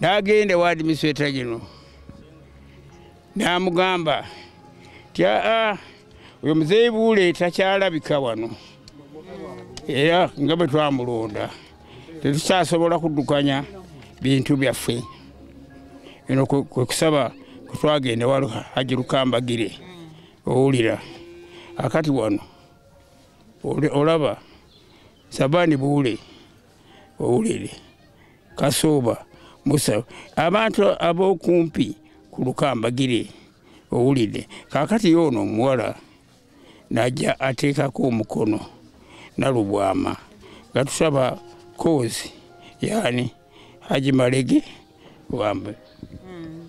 Nagenda wadi misweta gino. Namugamba tia uyo mzee Buule takyalabika wano. Era nga bwe twamulonda. Tetusobola kuddukanya bintu byaffe. Eno kusaba kutwagenda walo hajirukambagire. Owulira akati wano. Olaba Shabani Buule. Owulire. Kasoba Musa abantu abokumpi kulukambagire owulide kakati yono muwala naja ateka ko mukono nalubwama gatusaba kozi yani haji malege wambe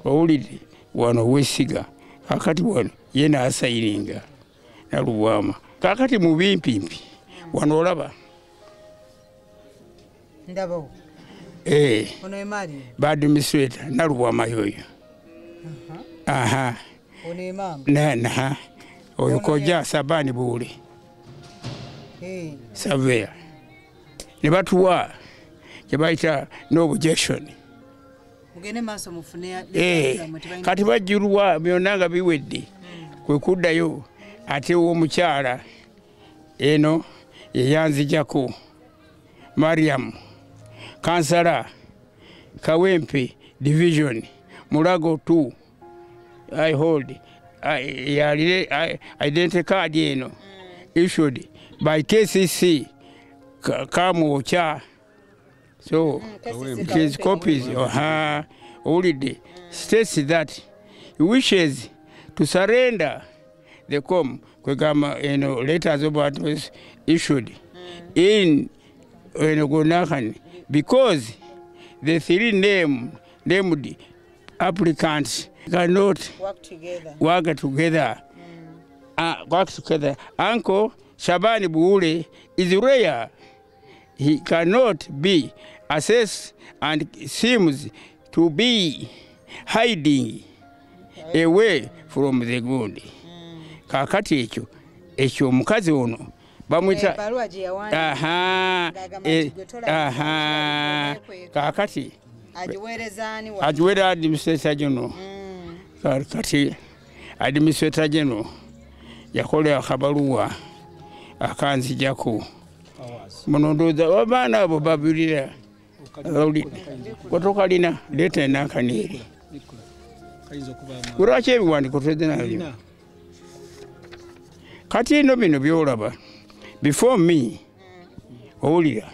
owulide wano wesiga kakati wano yena asairinga nalubwama kakati mubimpimpi wano olaba ndabo eh ono imali badu misweta nalubwama yoyo aha ono imam nana oyo koja Shabani Buule eh savea ne batuwa kebaita no objection mugene maso mufunea kati bajirwa byonanga biwedde kwekuddayo ate wo mukyala eno yeyanzi jako Mariam Kansala Kawempe Division Mulago 2 I hold identity card issued by KCC Kamu Ocha so his copies already states that he wishes to surrender the com letters about was issued in because the three named applicants cannot work together. Uncle Shabani Buule is rare. He cannot be assessed and seems to be hiding away from the good. Kakati echo mukazi ono. Bamwita kakati ajiwera administrator general kakati administrator general yakolea akabaluwa akanzi jako munondoza wabana abo babirira kutoka lina leta enakaniri urache ebiwandi kutweze nabyo kati ino bino byolaba before me, Olya,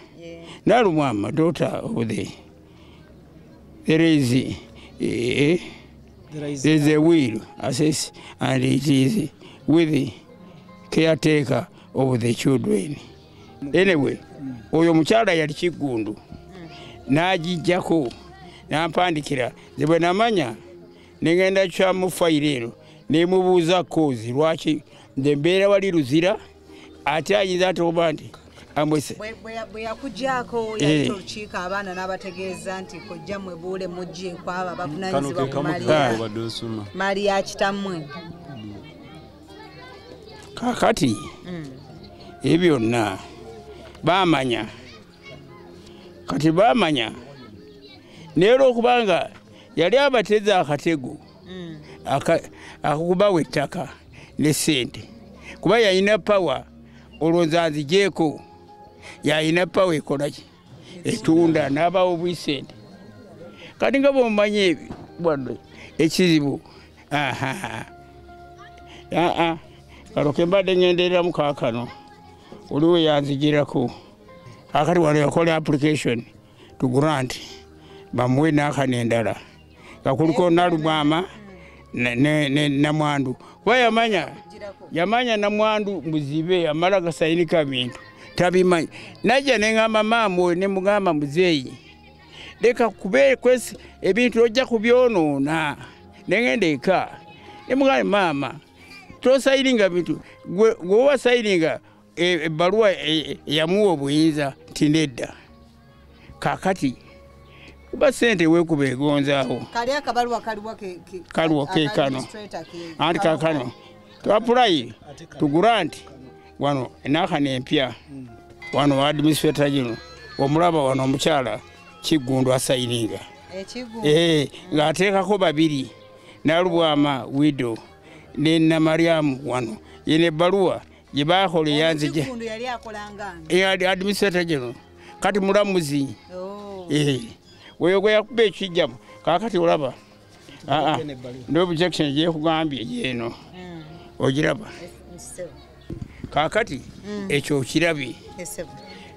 Naruma, my daughter over there. There is a will, assess, and it is with the caretaker of the children. Anyway, Oyomuchara yari chikundu, Naji Jako, Nampandikira, the Benamanya, Ningenda Chamu Fairero, Nemubuza Kozi, Rachi, the Berawari Ruzira. Ataji that obandi amwese bwe yakujako yatochika abana nabategeza anti kojja mwe Buule mujje kwa aba bakunanyiza kumaliza mali ya kitamwe kakati ebyo na bamanya kati bamanya nero kubanga yali abateza akatego akukuba wetaka lesende kuba yayina power olonzazi jeko yayina power ekolaji etunda naba obwisende kati ngabo mmanye bwando ekizibu kalokembadde ngenderera mukakano oliwo yanzigirako akati wano yakola application to grant bamuwe n'akana endala kakuliko nalugwama namwandu kuba yamanya namwandu muzibe amala gasayinika bintu tabimanyi najja nengamba maama ne mugamba muzeeyi leka kubere kwesi ebintu ojja kubyonoona nengende eka ne mugamba maama tosayiringa bintu gwe wasayiringa ebbaluwa yamuwa obuyinza tinedda kakati kuba sente wekube egonzaawo kali akabaluwa kaliwa kekano anti kakano to apply to grant wano enakane mpya wano administrator jino omulaba wano omukyala Kigundu asairinga ngateka ko babiri naruwama widow nena Mariam wano yene barua yibahole yanze je yali akolanga administrator general kati mulamuzi weyo gwe yakube kijjamu kakati olaba no objection je kugambye yeno ogiraba kakati echo kirabi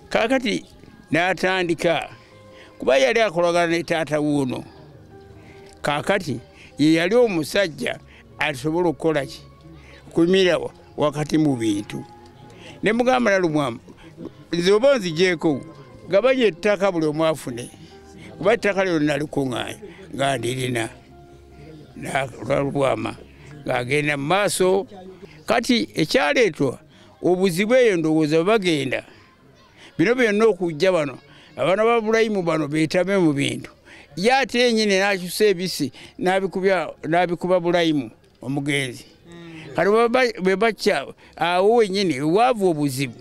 kakati natandika kuba yali akolagana ne tata wuno kakati yali omusajja alisobola okukola ki kumira wakati mu bintu ne mugamba nalumwam zobonzi jeko gabaje ttaka buli omwafune kuba ttaka lyo nalikuŋŋaanya ngandirina nalwama ngagenda maaso kati ekyaleetwa obuzibwe eyo ndowooza bagenda bino byonna okujja bano abana ba Ibrahimu bano beetame mu bintu yate enyine nakyusa ebisi n'abikuba Ibrahimu omugenzi kati bwe bakya awo wenyini waavu obuzibu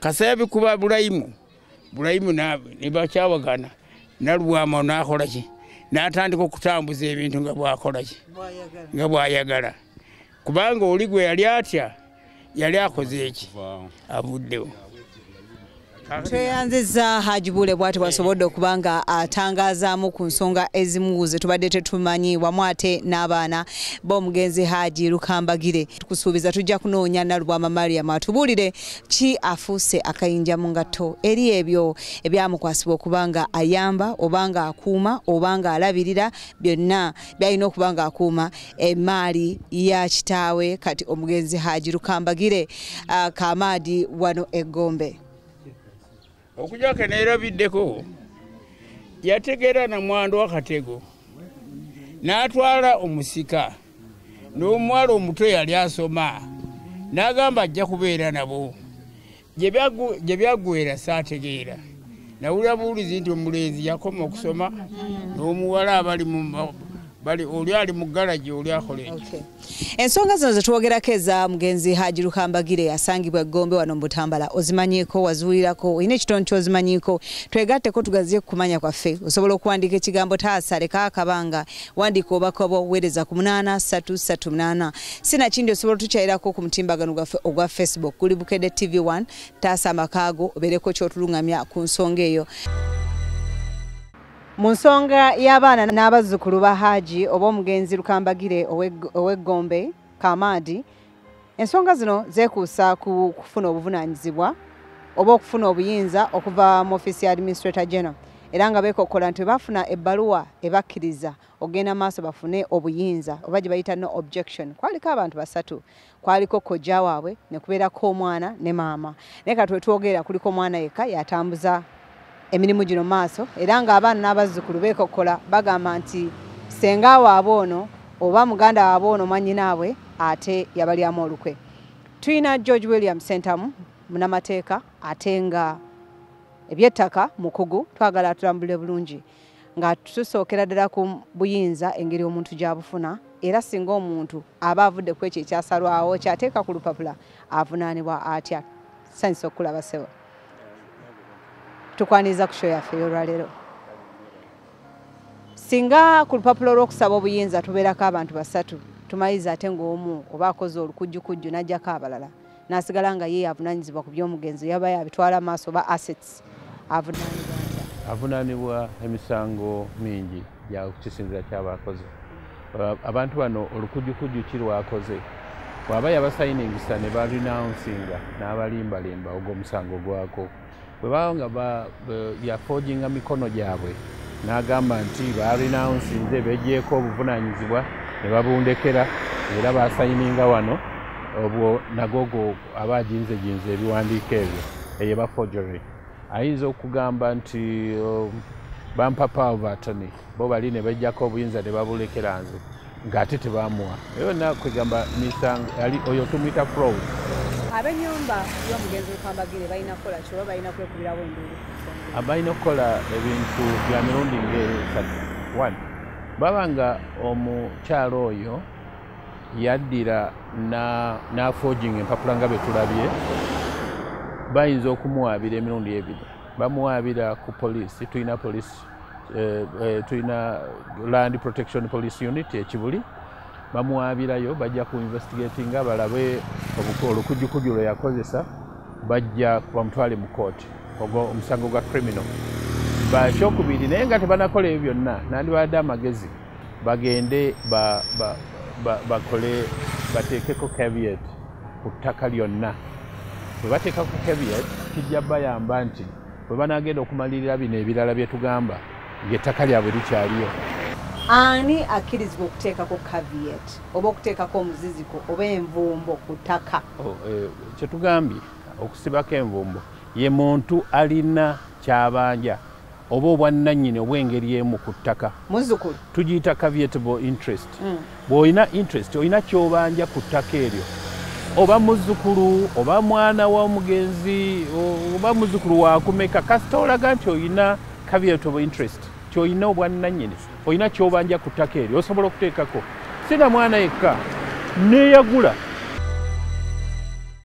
kasaya bikuba Ibrahimu ne bakyawagana nalwama n'akola ki n'atandika okutambuza ebintu nga bwakola ki nga bwayagala kubanga oli gwe yali atya yali akoze eki abuddewo Tweyanziza Haji Buule bwati basobodde okubanga atangazaamu ku nsonga ezimu ze tubadde tetumanyi wamu ate n'abaana b'omugenzi Haji Lukambagire. Tukusuubiza tujja kunoonya Nalubwama Mariam atubuulire ki afuuse akayinja mu ngatto eri ebyo ebyamukwasibwa okubanga ayamba obanga akuuma obanga alabirira byonna byalina okubanga akuuma emaali ya kitaawe kati omugenzi Haji Lukambagire Kamaadi wano Egombe. Okujaka nairabiddeko yategera na mwando wakatego n'atwala omusika n'omwala omuto yali asoma n'agamba ajja kubeera nabo gye byaggwera saategeera nawulira buwulizi nti omulenzi yakoma okusoma n'omuwala abali mu bali oli ali mugalaji oli akoleje ensonga zino zetuwogerako eza mugenzi Haji Lukambagire yasangibwa Gombe wano Butambala ozimanyiko wazuulirako ine kitoncho ozimanyiko twegatteko tugaziye kumanya kwaffe osobola okuwandika ekigambo tasaleka akabanga wandika obakobo wereza ku 8338 sina kindi osobola tukyayirako ku mutimbagano gwaffe ogwa Facebook kuli Bukedde TV1 tasa makago obereko kyotulungamya ku nsonga eyo. Munsonga y'abaana n'abazzukulu ba Haji oba omugenzi Lukambagire ow'Egombe Kamaadi ensonga zino zeekuusa ku kufuna obuvunaanyizibwa oba okufuna obuyinza okuva mu Office ya Administrator General era nga beekokkola nti bafuna ebbaluwa ebakkiriza ogenda maaso bafune obuyinza oba gye bayita no objection. Kwaliko abantu basatu, kwaliko kojja waabwe ne kubeerako omwana ne maama naye katwe twogera kuliko omwana yekka yatambuza emirimu gino maaso era ng'abaana n'abazzukulu beekokkola bagamba nti senga waabwe ono oba muganda waabwe ono mwannyinaabwe ate yabalyamu olukwe. Tulina George William Sentamu munnamateeka ate nga eby'ettaka mukugu twagala atulambulire bulungi nga tusookera ddala ku buyinza engeri omuntu gy'abufuna era singa omuntu aba avudde ku ekyo ekyasalwawo kyateeka ku lupapula avunaanibwa atya. Sanyisa okulaba ssebo. Tukwaniza kusho yaffe olwaleero. Singa ku lupapula olw'okusaba obuyinza tubeerako abantu basatu tumayiza ate ng'omu oba akoze olukujjukujju n'ajjako abalala n'asigala nga ye avunaanyizibwa ku by'omugenzi yaba yabitwala maaso oba assets avunaanibwa emisango mingi gyakukisinzira ky'abaakoze. Abantu bano olukujjukujju kirwakoze bw'aba yabasayiningisa ne balinaunsinga n'abalimbalimba ogw'omusango gwako bwe baawanga yafoojinga mikono gyabwe n'agamba nti baalinaunsinze beeggyeeko obuvunaanyizibwa ne babundekera era baasayininga wano obwo nagogo aba aginzejinza ebiwandiiko ebyo eyeba forgery ayinza okugamba nti bampa power of attorney bo bali ne bejjako obuyinza ne babulekera nze ng'ate tebaamuwa eyo nakugamba misango oyo tumuyita fraud. Abenyumba y'omugenzi Lukambagire balina kukola kyoba balina kwekubirawo enduulu abalina okukola ebintu bya mirundi ng'esatu. One, baba nga omukyalo oyo yaddira n'afoojinga empapula nga bwe tulabye bayinza okumuwaabira emirundi ebiri bamuwaabira ku poliisi tulina poliisi tuina Land Protection Police Unit Chibuli bamuwabirayo bajja ku investigatinga balabe obukolo kujukujula yakozesa bajja kubamutwale mu court ogo omusango gwa criminal ba shokubiri nenga tebanakola ebyo byonna nandi badda amagezi bagende bakole bateekeko caveat ku ttaka lyonna bwe bateekako caveat kijja bayamba nti bwe banagenda okumalirira bino ebirala bye tugamba ng'ettaka lyabwe likyaliyo. Ani akirizibwa okuteekako caveat oba okuteekako omuziziko oba envumbo ku ttaka kye tugambye okusibako envumbo ye muntu alina kyabanja oba obwannannyini obw'engeri emu ku ttaka muzukulu tugiyita caveatable interest. Bw'olina interest olina kyobanja ku ttaka eryo oba muzukulu oba mwana wa mugenzi oba muzukulu wa kumeka kasitolaga nti olina caveatable interest kyolina obwannannyini olina kyobanja ku ttaka eryo osobola okuteekako sina mwana yekka neeyagula